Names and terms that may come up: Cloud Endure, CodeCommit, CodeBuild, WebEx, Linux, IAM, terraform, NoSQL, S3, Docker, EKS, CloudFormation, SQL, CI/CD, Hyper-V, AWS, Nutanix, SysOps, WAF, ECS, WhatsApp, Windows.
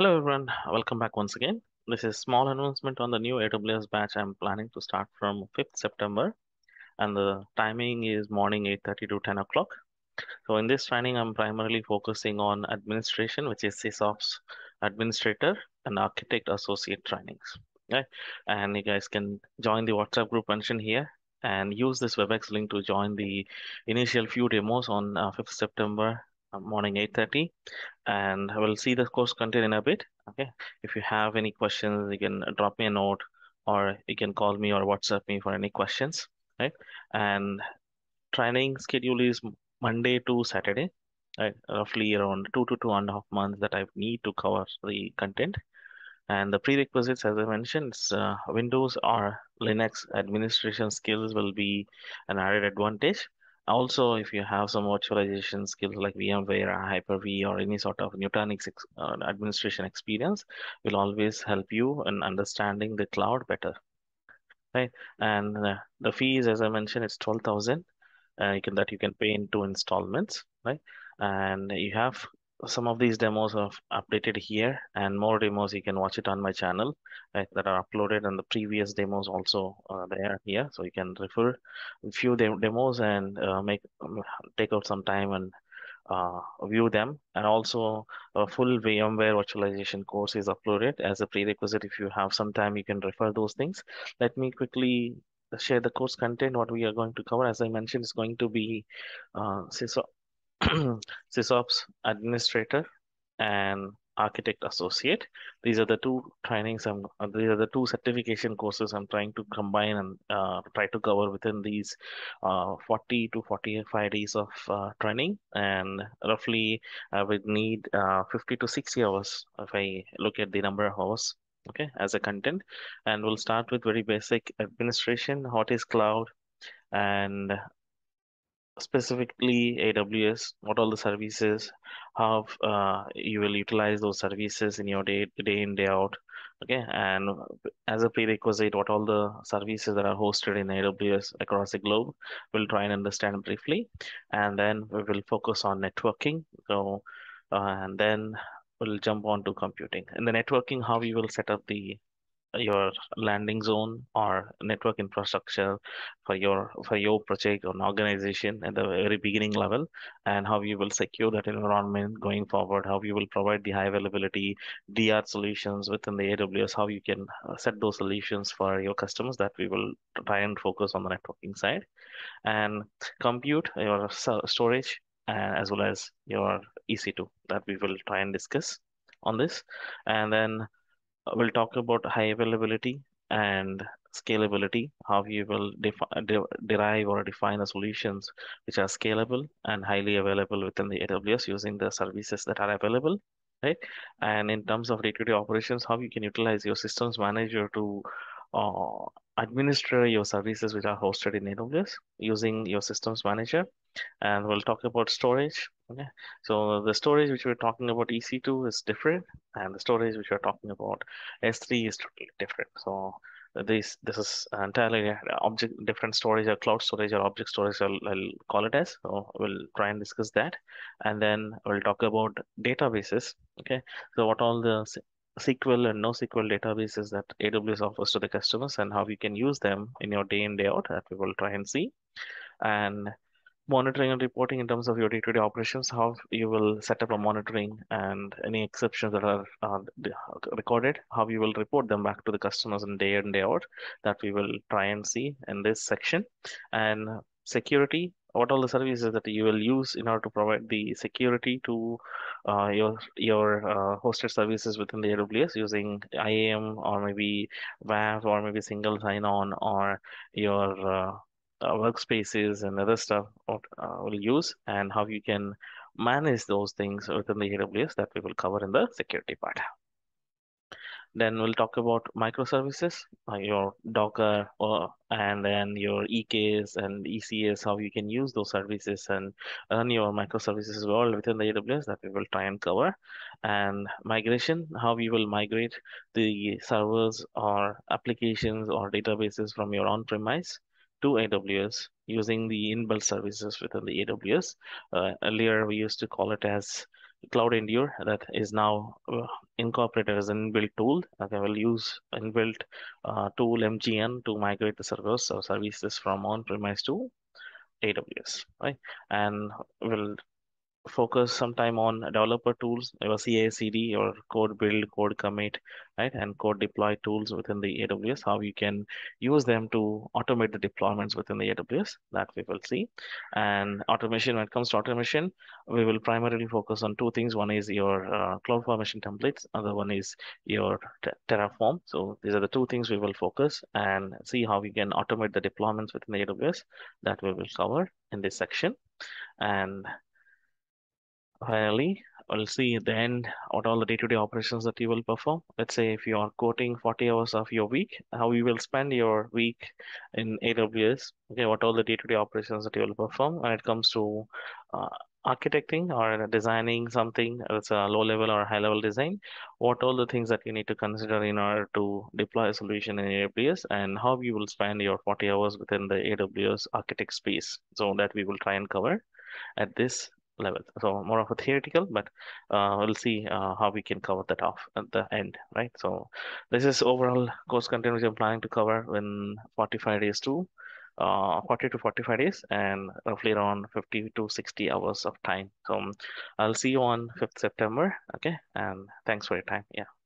Hello everyone, welcome back once again. This is a small announcement on the new AWS batch I'm planning to start from 5th September. And the timing is morning 8:30 to 10 o'clock. So in this training, I'm primarily focusing on administration, which is SysOps administrator and architect associate trainings. Okay? And you guys can join the WhatsApp group mentioned here and use this WebEx link to join the initial few demos on 5th September. Morning 8:30, and I will see the course content in a bit. Okay, if you have any questions, you can drop me a note, or you can call me or WhatsApp me for any questions. Right, and training schedule is Monday to Saturday, right? Roughly around 2 to 2.5 months that I need to cover the content. And the prerequisites, as I mentioned, Windows or Linux administration skills will be an added advantage. Also, if you have some virtualization skills like VMware, or Hyper-V, or any sort of Nutanix administration experience, will always help you in understanding the cloud better, right? And the fees, as I mentioned, it's $12,000. You can pay in 2 installments, right? And you have some of these demos are updated here, and more demos you can watch it on my channel, right, that are uploaded, and the previous demos also there here, so you can refer a few demos and take out some time and view them. And also a full VMware virtualization course is uploaded as a prerequisite. If you have some time, you can refer those things. Let me quickly share the course content. What we are going to cover, as I mentioned, is going to be SysOps administrator and architect associate. These are the two trainings. These are the two certification courses I'm trying to combine and try to cover within these 40 to 45 days of training. And roughly, I would need 50 to 60 hours if I look at the number of hours. Okay, as a content, and we'll start with very basic administration. What is cloud? And specifically AWS, what all the services, how you will utilize those services in your day in, day out, okay? And as a prerequisite, what all the services that are hosted in AWS across the globe, we'll try and understand briefly. And then we will focus on networking. So, and then we'll jump on to computing. In the networking, how you will set up your landing zone or network infrastructure for your project or an organization at the very beginning level, and how you will secure that environment going forward, how you will provide the high availability DR solutions within the AWS, how you can set those solutions for your customers. That we will try and focus on the networking side. And compute, your storage, as well as your EC2, that we will try and discuss on this. And then we'll talk about high availability and scalability, how you will derive or define the solutions which are scalable and highly available within the AWS using the services that are available, right? And in terms of day-to-day operations, how you can utilize your systems manager to administer your services which are hosted in AWS using your systems manager. And we'll talk about storage. Okay, so the storage which we're talking about, EC2, is different, and the storage which we're talking about, S3, is totally different. So this is entirely different storage, or cloud storage or object storage, I'll call it as. So we'll try and discuss that. And then we'll talk about databases. Okay, so what all the SQL and NoSQL databases that AWS offers to the customers, and how you can use them in your day in, day out, that we will try and see. And monitoring and reporting in terms of your day-to-day operations, how you will set up a monitoring and any exceptions that are recorded, how you will report them back to the customers in, day out, that we will try and see in this section. And security, what all the services that you will use in order to provide the security to your hosted services within the AWS using IAM, or maybe WAF, or maybe single sign-on, or your workspaces and other stuff we'll use, and how you can manage those things within the AWS, that we will cover in the security part. Then we'll talk about microservices, your Docker, and then your EKS and ECS, how you can use those services and run your microservices world within the AWS, that we will try and cover. And migration, how we will migrate the servers or applications or databases from your on-premise to AWS using the in-built services within the AWS. Earlier, we used to call it as Cloud Endure that is now incorporated as an inbuilt tool. Okay, we'll use inbuilt tool MGN to migrate the servers or services from on-premise to AWS, right? And we'll focus some time on developer tools, your CI/CD or code build, code commit, right? And code deploy tools within the AWS, how you can use them to automate the deployments within the AWS, that we will see. And automation, when it comes to automation, we will primarily focus on two things. One is your CloudFormation templates. Other one is your Terraform. So these are the two things we will focus and see how we can automate the deployments within the AWS that we will cover in this section. And finally, we'll see at the end what all the day-to-day operations that you will perform. Let's say if you are quoting 40 hours of your week, how you will spend your week in AWS, okay, what all the day-to-day operations that you will perform when it comes to architecting or designing something that's a low-level or high-level design, what all the things that you need to consider in order to deploy a solution in AWS, and how you will spend your 40 hours within the AWS architect space. So that we will try and cover at this level. So more of a theoretical, but we'll see how we can cover that off at the end, right? So this is overall course content which I'm planning to cover in 45 days to 40 to 45 days and roughly around 50 to 60 hours of time. So I'll see you on 5th September. Okay. And thanks for your time. Yeah.